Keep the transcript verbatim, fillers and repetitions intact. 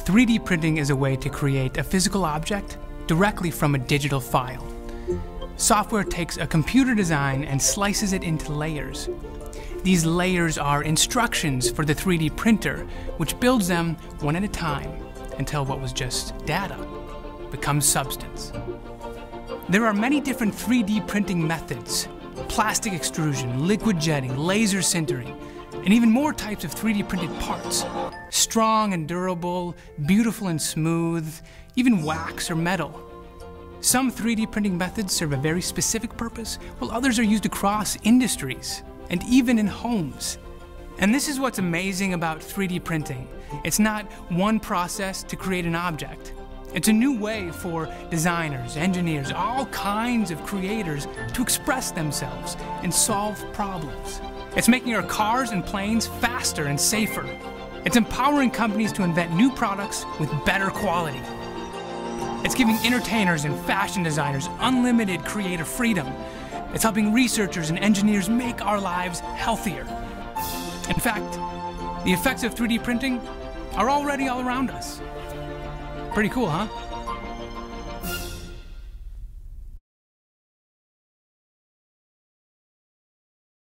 three D printing is a way to create a physical object directly from a digital file. Software takes a computer design and slices it into layers. These layers are instructions for the three D printer, which builds them one at a time until what was just data becomes substance. There are many different three D printing methods: plastic extrusion, liquid jetting, laser sintering, and even more types of three D printed parts. Strong and durable, beautiful and smooth, even wax or metal. Some three D printing methods serve a very specific purpose, while others are used across industries and even in homes. And this is what's amazing about three D printing. It's not one process to create an object. It's a new way for designers, engineers, all kinds of creators to express themselves and solve problems. It's making our cars and planes faster and safer. It's empowering companies to invent new products with better quality. It's giving entertainers and fashion designers unlimited creative freedom. It's helping researchers and engineers make our lives healthier. In fact, the effects of three D printing are already all around us. Pretty cool, huh?